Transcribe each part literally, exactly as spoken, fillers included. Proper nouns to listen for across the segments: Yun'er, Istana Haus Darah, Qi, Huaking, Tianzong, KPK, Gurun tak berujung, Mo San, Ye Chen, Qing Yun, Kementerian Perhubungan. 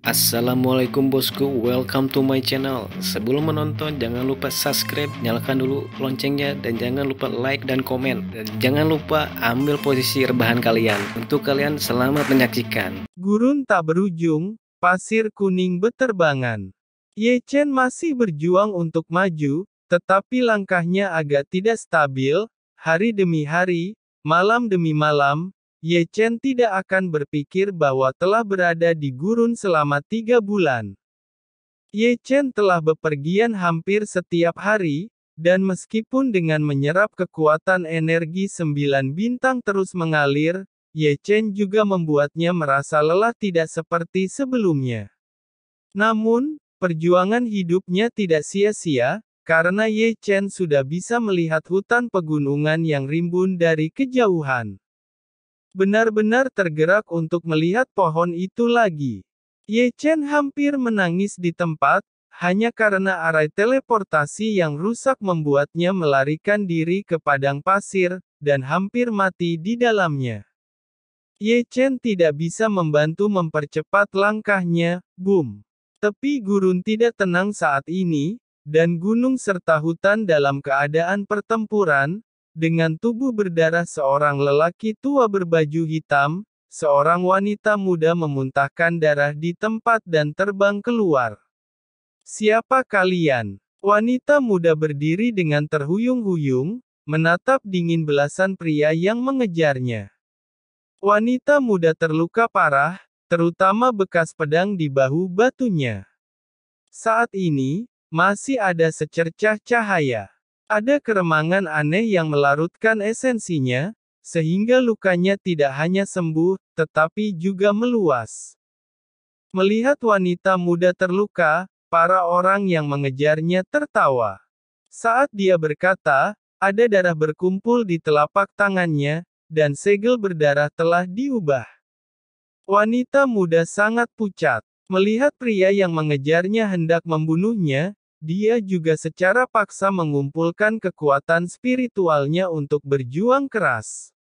Assalamualaikum bosku, welcome to my channel. Sebelum menonton jangan lupa subscribe, nyalakan dulu loncengnya, dan jangan lupa like dan komen, dan jangan lupa ambil posisi rebahan kalian. Untuk kalian selamat menyaksikan. Gurun tak berujung, pasir kuning beterbangan. Ye Chen masih berjuang untuk maju, tetapi langkahnya agak tidak stabil. Hari demi hari, malam demi malam, Ye Chen tidak akan berpikir bahwa telah berada di gurun selama tiga bulan. Ye Chen telah bepergian hampir setiap hari, dan meskipun dengan menyerap kekuatan energi sembilan bintang terus mengalir, Ye Chen juga membuatnya merasa lelah tidak seperti sebelumnya. Namun, perjuangan hidupnya tidak sia-sia, karena Ye Chen sudah bisa melihat hutan pegunungan yang rimbun dari kejauhan. Benar-benar tergerak untuk melihat pohon itu lagi. Ye Chen hampir menangis di tempat, hanya karena arai teleportasi yang rusak membuatnya melarikan diri ke padang pasir, dan hampir mati di dalamnya. Ye Chen tidak bisa membantu mempercepat langkahnya, boom. Tepi gurun tidak tenang saat ini, dan gunung serta hutan dalam keadaan pertempuran. Dengan tubuh berdarah seorang lelaki tua berbaju hitam, seorang wanita muda memuntahkan darah di tempat dan terbang keluar. "Siapa kalian?" Wanita muda berdiri dengan terhuyung-huyung, menatap dingin belasan pria yang mengejarnya. Wanita muda terluka parah, terutama bekas pedang di bahu batunya. Saat ini, masih ada secercah cahaya. Ada keremangan aneh yang melarutkan esensinya, sehingga lukanya tidak hanya sembuh, tetapi juga meluas. Melihat wanita muda terluka, para orang yang mengejarnya tertawa. Saat dia berkata, ada darah berkumpul di telapak tangannya, dan segel berdarah telah diubah. Wanita muda sangat pucat. Melihat pria yang mengejarnya hendak membunuhnya, dia juga secara paksa mengumpulkan kekuatan spiritualnya untuk berjuang keras.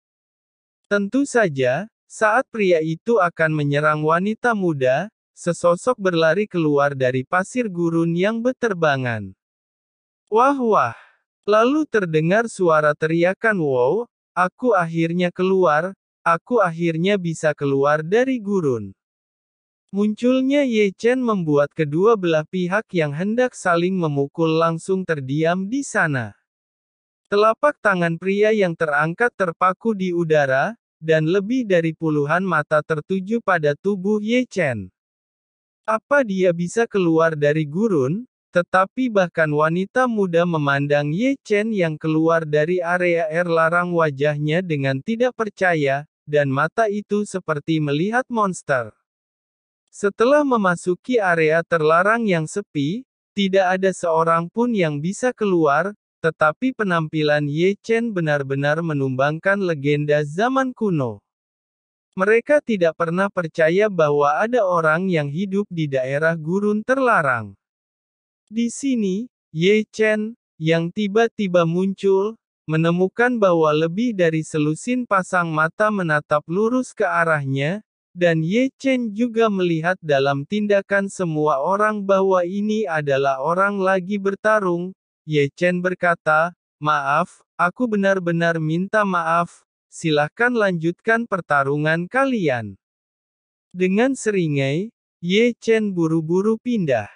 Tentu saja, saat pria itu akan menyerang wanita muda, sesosok berlari keluar dari pasir gurun yang beterbangan. Wah wah! Lalu terdengar suara teriakan, wow, aku akhirnya keluar, aku akhirnya bisa keluar dari gurun. Munculnya Ye Chen membuat kedua belah pihak yang hendak saling memukul langsung terdiam di sana. Telapak tangan pria yang terangkat terpaku di udara, dan lebih dari puluhan mata tertuju pada tubuh Ye Chen. Apa dia bisa keluar dari gurun? Tetapi bahkan wanita muda memandang Ye Chen yang keluar dari area air larang wajahnya dengan tidak percaya, dan mata itu seperti melihat monster. Setelah memasuki area terlarang yang sepi, tidak ada seorang pun yang bisa keluar, tetapi penampilan Ye Chen benar-benar menumbangkan legenda zaman kuno. Mereka tidak pernah percaya bahwa ada orang yang hidup di daerah gurun terlarang. Di sini, Ye Chen, yang tiba-tiba muncul, menemukan bahwa lebih dari selusin pasang mata menatap lurus ke arahnya, dan Ye Chen juga melihat dalam tindakan semua orang bahwa ini adalah orang lagi bertarung. Ye Chen berkata, "Maaf, aku benar-benar minta maaf, silahkan lanjutkan pertarungan kalian." Dengan seringai, Ye Chen buru-buru pindah.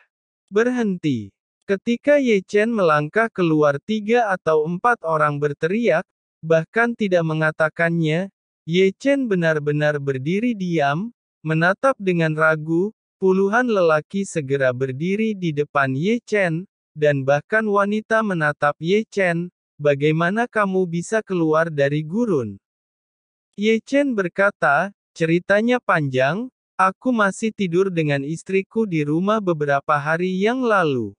Berhenti. Ketika Ye Chen melangkah keluar, tiga atau empat orang berteriak, bahkan tidak mengatakannya. Ye Chen benar-benar berdiri diam, menatap dengan ragu. Puluhan lelaki segera berdiri di depan Ye Chen, dan bahkan wanita menatap Ye Chen, "Bagaimana kamu bisa keluar dari gurun?" Ye Chen berkata, "Ceritanya panjang, aku masih tidur dengan istriku di rumah beberapa hari yang lalu.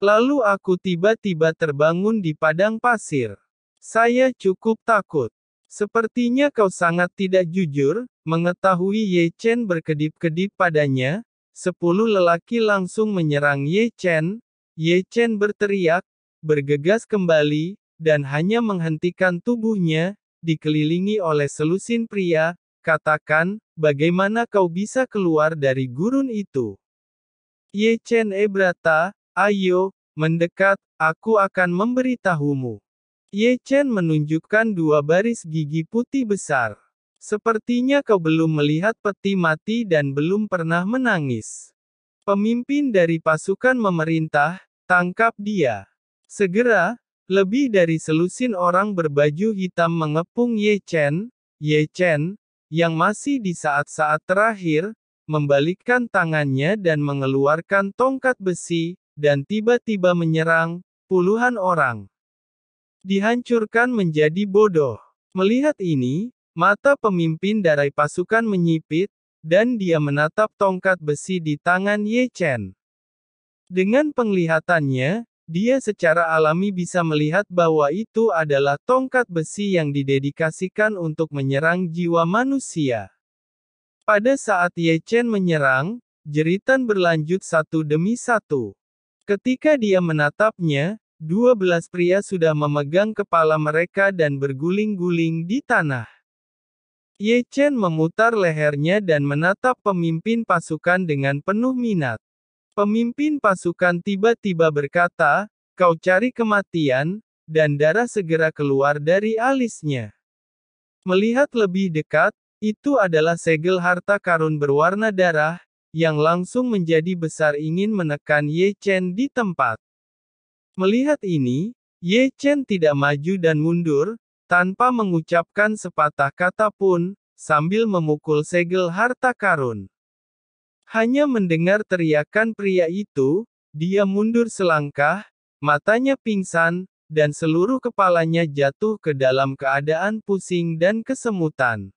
Lalu aku tiba-tiba terbangun di padang pasir. Saya cukup takut. Sepertinya kau sangat tidak jujur." Mengetahui Ye Chen berkedip-kedip padanya, sepuluh lelaki langsung menyerang Ye Chen. Ye Chen berteriak, bergegas kembali, dan hanya menghentikan tubuhnya, dikelilingi oleh selusin pria. "Katakan, Bagaimana kau bisa keluar dari gurun itu? Ye Chen berkata, ayo, mendekat, aku akan memberitahumu. Ye Chen menunjukkan dua baris gigi putih besar. Sepertinya kau belum melihat peti mati dan belum pernah menangis. Pemimpin dari pasukan memerintah, tangkap dia. Segera, lebih dari selusin orang berbaju hitam mengepung Ye Chen. Ye Chen, yang masih di saat-saat terakhir, membalikkan tangannya dan mengeluarkan tongkat besi, dan tiba-tiba menyerang puluhan orang. Dihancurkan menjadi bodoh. Melihat ini, mata pemimpin dari pasukan menyipit, dan dia menatap tongkat besi di tangan Ye Chen. Dengan penglihatannya, dia secara alami bisa melihat bahwa itu adalah tongkat besi yang didedikasikan untuk menyerang jiwa manusia. Pada saat Ye Chen menyerang, jeritan berlanjut satu demi satu. Ketika dia menatapnya, dua belas pria sudah memegang kepala mereka dan berguling-guling di tanah. Ye Chen memutar lehernya dan menatap pemimpin pasukan dengan penuh minat. Pemimpin pasukan tiba-tiba berkata, kau cari kematian, dan darah segera keluar dari alisnya. Melihat lebih dekat, itu adalah segel harta karun berwarna darah, yang langsung menjadi besar ingin menekan Ye Chen di tempat. Melihat ini, Ye Chen tidak maju dan mundur, tanpa mengucapkan sepatah kata pun, sambil memukul segel harta karun. Hanya mendengar teriakan pria itu, dia mundur selangkah, matanya pingsan, dan seluruh kepalanya jatuh ke dalam keadaan pusing dan kesemutan.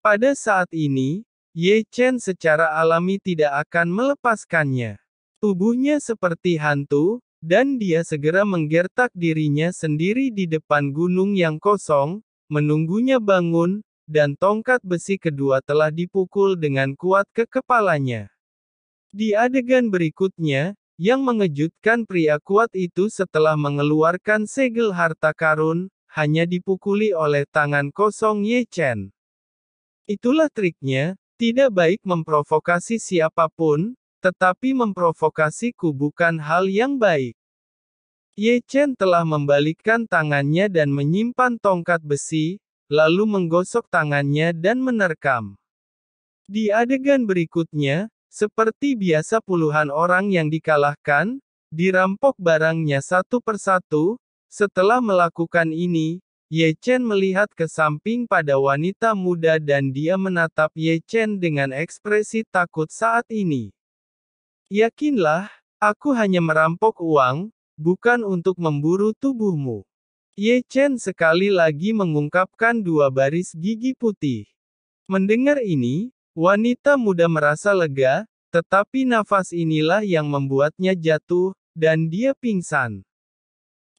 Pada saat ini, Ye Chen secara alami tidak akan melepaskannya. Tubuhnya seperti hantu, dan dia segera menggertak dirinya sendiri di depan gunung yang kosong, menunggunya bangun, dan tongkat besi kedua telah dipukul dengan kuat ke kepalanya. Di adegan berikutnya, yang mengejutkan pria kuat itu setelah mengeluarkan segel harta karun, hanya dipukuli oleh tangan kosong Ye Chen. Itulah triknya, tidak baik memprovokasi siapapun, tetapi memprovokasiku bukan hal yang baik. Ye Chen telah membalikkan tangannya dan menyimpan tongkat besi, lalu menggosok tangannya dan menerkam. Di adegan berikutnya, seperti biasa puluhan orang yang dikalahkan, dirampok barangnya satu persatu. Setelah melakukan ini, Ye Chen melihat ke samping pada wanita muda dan dia menatap Ye Chen dengan ekspresi takut saat ini. Yakinlah, aku hanya merampok uang, bukan untuk memburu tubuhmu. Ye Chen sekali lagi mengungkapkan dua baris gigi putih. Mendengar ini, wanita muda merasa lega, tetapi nafas inilah yang membuatnya jatuh, dan dia pingsan.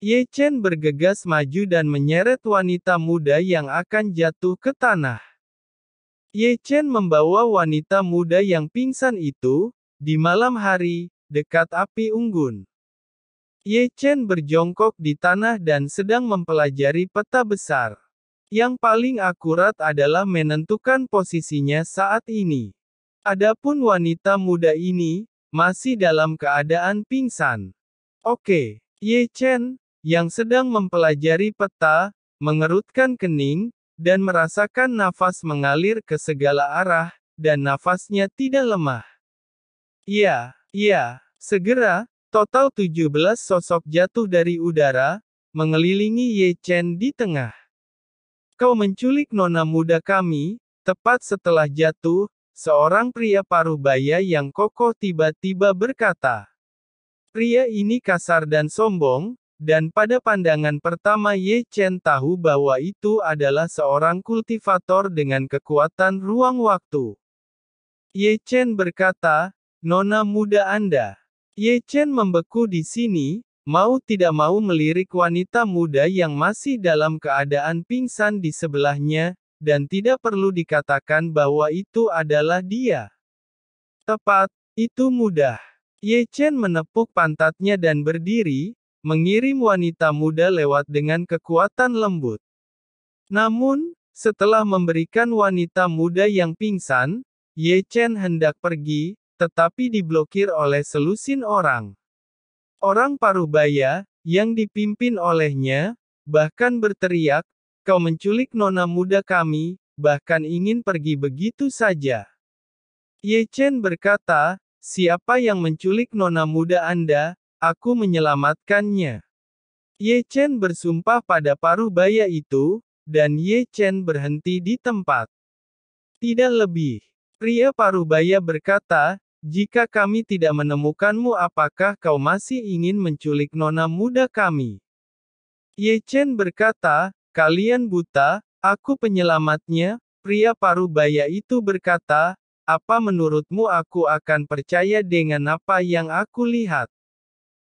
Ye Chen bergegas maju dan menyeret wanita muda yang akan jatuh ke tanah. Ye Chen membawa wanita muda yang pingsan itu, di malam hari, dekat api unggun. Ye Chen berjongkok di tanah dan sedang mempelajari peta besar. Yang paling akurat adalah menentukan posisinya saat ini. Adapun wanita muda ini, masih dalam keadaan pingsan. Oke, Ye Chen, yang sedang mempelajari peta, mengerutkan kening, dan merasakan nafas mengalir ke segala arah, dan nafasnya tidak lemah. Ya, ya, segera, total tujuh belas sosok jatuh dari udara, mengelilingi Ye Chen di tengah. Kau menculik nona muda kami, tepat setelah jatuh, seorang pria paruh baya yang kokoh tiba-tiba berkata. Pria ini kasar dan sombong, dan pada pandangan pertama Ye Chen tahu bahwa itu adalah seorang kultivator dengan kekuatan ruang waktu. Ye Chen berkata, nona muda Anda. Ye Chen membeku di sini, mau tidak mau melirik wanita muda yang masih dalam keadaan pingsan di sebelahnya, dan tidak perlu dikatakan bahwa itu adalah dia. Tepat, itu mudah. Ye Chen menepuk pantatnya dan berdiri, mengirim wanita muda lewat dengan kekuatan lembut. Namun, Setelah memberikan wanita muda yang pingsan, Ye Chen hendak pergi, tetapi diblokir oleh selusin orang. Orang Parubaya, yang dipimpin olehnya, bahkan berteriak, "Kau menculik nona muda kami, bahkan ingin pergi begitu saja." Ye Chen berkata, "Siapa yang menculik nona muda Anda, aku menyelamatkannya." Ye Chen bersumpah pada Parubaya itu, dan Ye Chen berhenti di tempat. Tidak lebih. Pria Parubaya berkata, "Jika kami tidak menemukanmu, apakah kau masih ingin menculik nona muda kami?" Ye Chen berkata, "Kalian buta, aku penyelamatnya." Pria Parubaya itu berkata, "Apa menurutmu aku akan percaya dengan apa yang aku lihat?"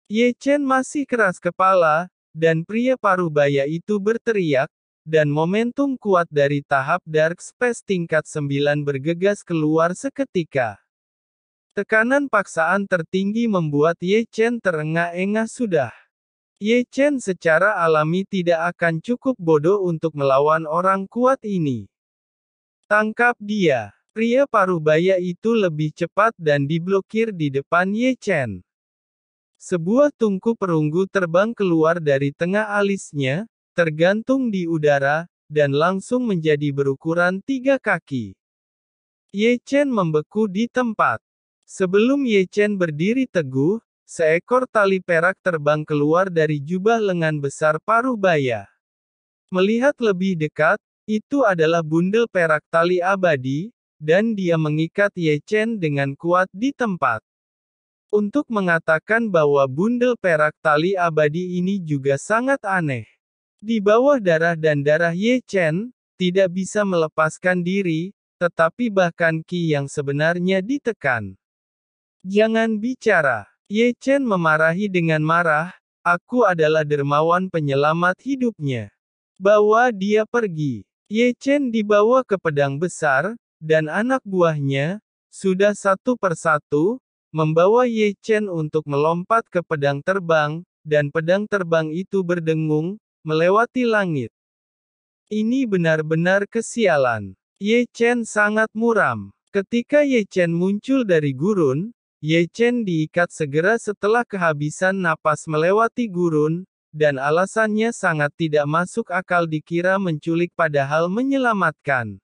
Ye Chen masih keras kepala, dan pria Parubaya itu berteriak, dan momentum kuat dari tahap Dark Space tingkat sembilan bergegas keluar seketika. Tekanan paksaan tertinggi membuat Ye Chen terengah-engah sudah. Ye Chen secara alami tidak akan cukup bodoh untuk melawan orang kuat ini. "Tangkap dia!" Pria Parubaya itu lebih cepat dan diblokir di depan Ye Chen. Sebuah tungku perunggu terbang keluar dari tengah alisnya, tergantung di udara, dan langsung menjadi berukuran tiga kaki. Ye Chen membeku di tempat. Sebelum Ye Chen berdiri teguh, seekor tali perak terbang keluar dari jubah lengan besar Parubaya. Melihat lebih dekat, itu adalah bundel perak tali abadi, dan dia mengikat Ye Chen dengan kuat di tempat. Untuk mengatakan bahwa bundel perak tali abadi ini juga sangat aneh. Di bawah darah dan darah Ye Chen, tidak bisa melepaskan diri, tetapi bahkan Qi yang sebenarnya ditekan. "Jangan bicara." Ye Chen memarahi dengan marah, "Aku adalah dermawan penyelamat hidupnya. Bawa dia pergi." Ye Chen dibawa ke pedang besar, dan anak buahnya, sudah satu persatu, membawa Ye Chen untuk melompat ke pedang terbang, dan pedang terbang itu berdengung, melewati langit. Ini benar-benar kesialan. Ye Chen sangat muram. Ketika Ye Chen muncul dari gurun, Ye Chen diikat segera setelah kehabisan napas melewati gurun, dan alasannya sangat tidak masuk akal dikira menculik padahal menyelamatkan.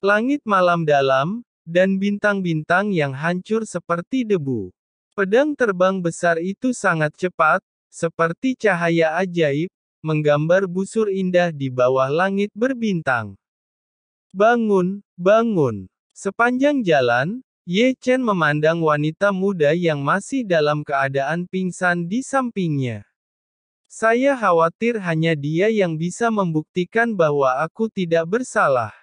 Langit malam dalam, dan bintang-bintang yang hancur seperti debu. Pedang terbang besar itu sangat cepat, seperti cahaya ajaib, menggambar busur indah di bawah langit berbintang. "Bangun, bangun." Sepanjang jalan, Ye Chen memandang wanita muda yang masih dalam keadaan pingsan di sampingnya. "Saya khawatir hanya dia yang bisa membuktikan bahwa aku tidak bersalah.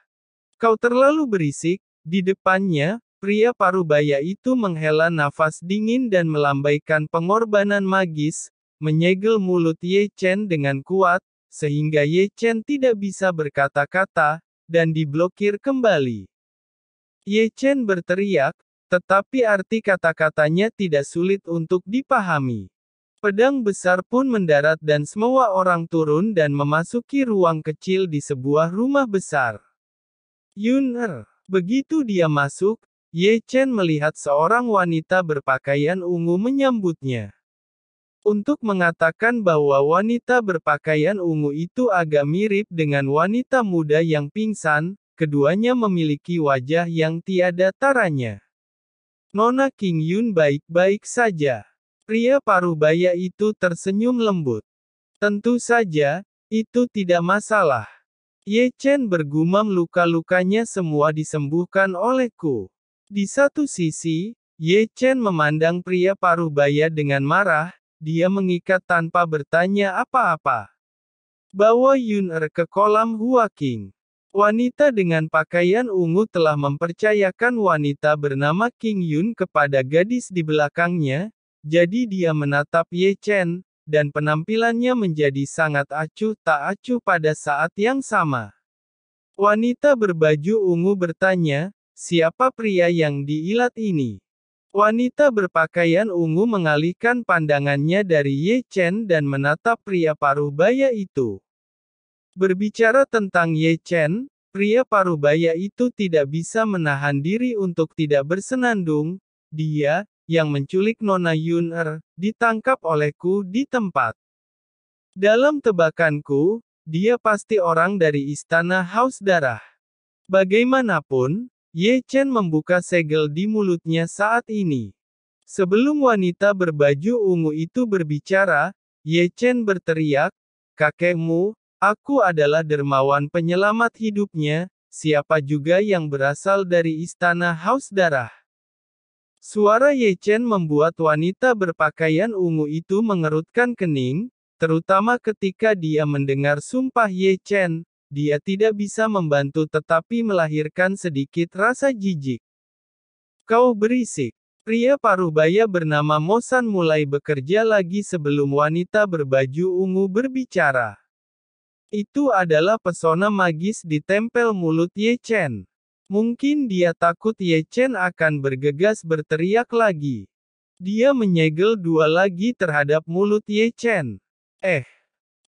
Kau terlalu berisik." Di depannya, pria Parubaya itu menghela nafas dingin dan melambaikan pengorbanan magis, menyegel mulut Ye Chen dengan kuat, sehingga Ye Chen tidak bisa berkata-kata, dan diblokir kembali. Ye Chen berteriak, tetapi arti kata-katanya tidak sulit untuk dipahami. Pedang besar pun mendarat dan semua orang turun dan memasuki ruang kecil di sebuah rumah besar. "Yun'er." Begitu dia masuk, Ye Chen melihat seorang wanita berpakaian ungu menyambutnya. Untuk mengatakan bahwa wanita berpakaian ungu itu agak mirip dengan wanita muda yang pingsan, keduanya memiliki wajah yang tiada taranya. "Nona Qing Yun baik-baik saja." Pria Parubaya itu tersenyum lembut. "Tentu saja, itu tidak masalah." Ye Chen bergumam, "Luka-lukanya semua disembuhkan olehku." Di satu sisi, Ye Chen memandang pria Parubaya dengan marah. Dia mengikat tanpa bertanya apa-apa. "Bawa Yun'er ke kolam Huaking." Wanita dengan pakaian ungu telah mempercayakan wanita bernama Qing Yun kepada gadis di belakangnya, jadi dia menatap Ye Chen, dan penampilannya menjadi sangat acuh tak acuh pada saat yang sama. Wanita berbaju ungu bertanya, "Siapa pria yang diilat ini?" Wanita berpakaian ungu mengalihkan pandangannya dari Ye Chen dan menatap pria Parubaya itu. Berbicara tentang Ye Chen, pria parubaya itu tidak bisa menahan diri untuk tidak bersenandung. Dia, yang menculik Nona Yun'er, ditangkap olehku di tempat. Dalam tebakanku, dia pasti orang dari Istana Haus Darah. Bagaimanapun, Ye Chen membuka segel di mulutnya saat ini. Sebelum wanita berbaju ungu itu berbicara, Ye Chen berteriak, "Kakekmu, aku adalah dermawan penyelamat hidupnya, siapa juga yang berasal dari Istana Haus Darah." Suara Ye Chen membuat wanita berpakaian ungu itu mengerutkan kening, terutama ketika dia mendengar sumpah Ye Chen. Dia tidak bisa membantu tetapi melahirkan sedikit rasa jijik. "Kau berisik." Pria parubaya bernama Mo San mulai bekerja lagi sebelum wanita berbaju ungu berbicara. Itu adalah pesona magis ditempel mulut Ye Chen. Mungkin dia takut Ye Chen akan bergegas berteriak lagi. Dia menyegel dua lagi terhadap mulut Ye Chen. Eh,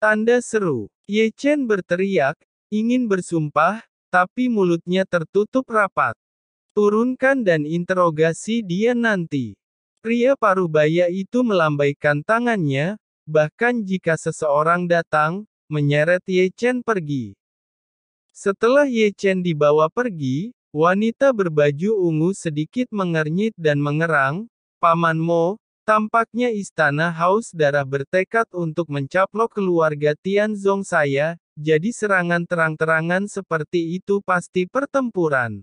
tanda seru. Ye Chen berteriak, ingin bersumpah, tapi mulutnya tertutup rapat. Turunkan dan interogasi dia nanti. Pria parubaya itu melambaikan tangannya, bahkan jika seseorang datang, menyeret Ye Chen pergi. Setelah Ye Chen dibawa pergi, wanita berbaju ungu sedikit mengernyit dan mengerang, "Paman Mo, tampaknya Istana Haus Darah bertekad untuk mencaplok keluarga Tianzong saya, jadi serangan terang-terangan seperti itu pasti pertempuran."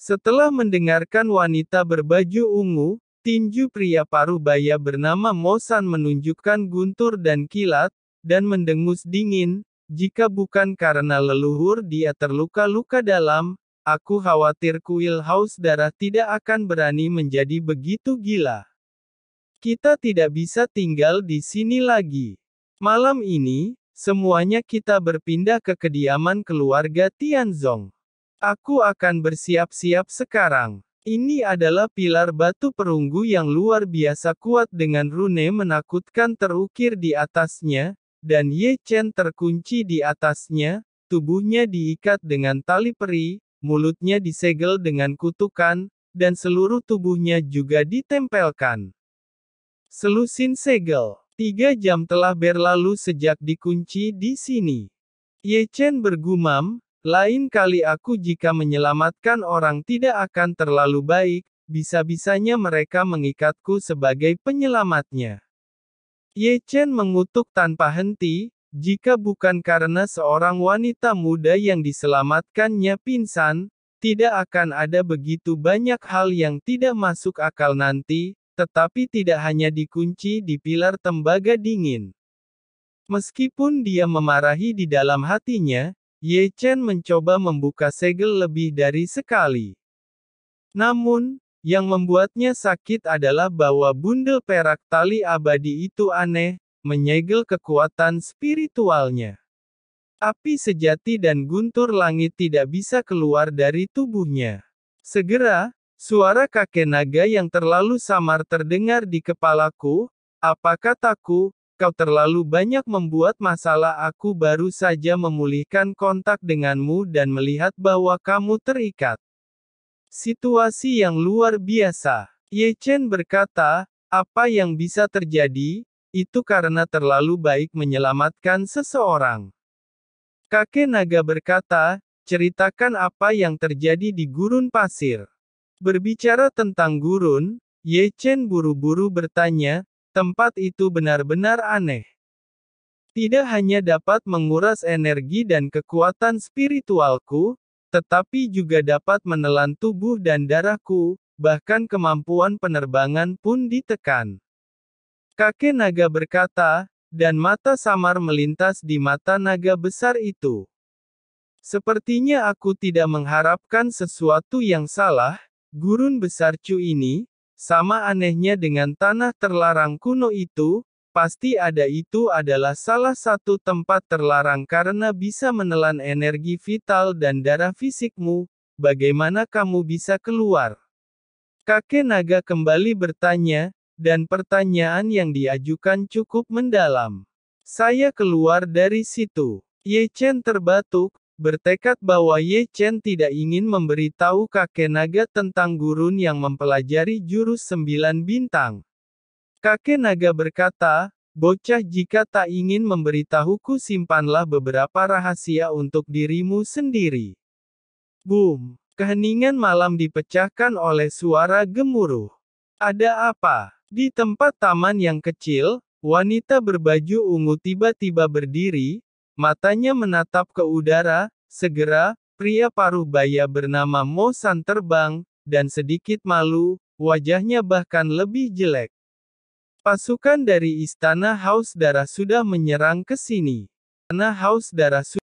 Setelah mendengarkan wanita berbaju ungu, tinju pria parubaya bernama Mo San menunjukkan guntur dan kilat, dan mendengus dingin, "Jika bukan karena leluhur dia terluka-luka dalam, aku khawatir kuil Haus Darah tidak akan berani menjadi begitu gila. Kita tidak bisa tinggal di sini lagi. Malam ini, semuanya kita berpindah ke kediaman keluarga Tianzong. Aku akan bersiap-siap sekarang." Ini adalah pilar batu perunggu yang luar biasa kuat dengan rune menakutkan terukir di atasnya, dan Ye Chen terkunci di atasnya, tubuhnya diikat dengan tali peri, mulutnya disegel dengan kutukan, dan seluruh tubuhnya juga ditempelkan. Selusin segel. Tiga jam telah berlalu sejak dikunci di sini. Ye Chen bergumam, "Lain kali aku jika menyelamatkan orang tidak akan terlalu baik, bisa-bisanya mereka mengikatku sebagai penyelamatnya." Ye Chen mengutuk tanpa henti, "Jika bukan karena seorang wanita muda yang diselamatkannya pingsan, tidak akan ada begitu banyak hal yang tidak masuk akal nanti, tetapi tidak hanya dikunci di pilar tembaga dingin." Meskipun dia memarahi di dalam hatinya, Ye Chen mencoba membuka segel lebih dari sekali. Namun, yang membuatnya sakit adalah bahwa bundel perak tali abadi itu aneh, menyegel kekuatan spiritualnya. Api sejati dan guntur langit tidak bisa keluar dari tubuhnya. Segera, suara kakek naga yang terlalu samar terdengar di kepalaku, "Apa kataku, kau terlalu banyak membuat masalah. Aku baru saja memulihkan kontak denganmu dan melihat bahwa kamu terikat. Situasi yang luar biasa." Ye Chen berkata, "Apa yang bisa terjadi, itu karena terlalu baik menyelamatkan seseorang." Kakek naga berkata, "Ceritakan apa yang terjadi di gurun pasir." Berbicara tentang gurun, Ye Chen buru-buru bertanya, "Tempat itu benar-benar aneh. Tidak hanya dapat menguras energi dan kekuatan spiritualku, tetapi juga dapat menelan tubuh dan darahku, bahkan kemampuan penerbangan pun ditekan." Kakek naga berkata, dan mata samar melintas di mata naga besar itu. "Sepertinya aku tidak mengharapkan sesuatu yang salah. Gurun besar Cu ini, sama anehnya dengan tanah terlarang kuno itu, pasti ada itu adalah salah satu tempat terlarang karena bisa menelan energi vital dan darah fisikmu. Bagaimana kamu bisa keluar?" Kakek naga kembali bertanya, dan pertanyaan yang diajukan cukup mendalam. "Saya keluar dari situ. Ye Chen terbatuk, bertekad bahwa Ye Chen tidak ingin memberitahu kakek naga tentang gurun yang mempelajari jurus sembilan bintang. Kakek naga berkata, "Bocah, jika tak ingin memberitahuku, simpanlah beberapa rahasia untuk dirimu sendiri." Boom! Keheningan malam dipecahkan oleh suara gemuruh. Ada apa? Di tempat taman yang kecil, wanita berbaju ungu tiba-tiba berdiri, matanya menatap ke udara. Segera, pria paruh baya bernama Mo San terbang, dan sedikit malu, wajahnya bahkan lebih jelek. Pasukan dari Istana Haus Darah sudah menyerang ke sini. Istana Haus Darah sudah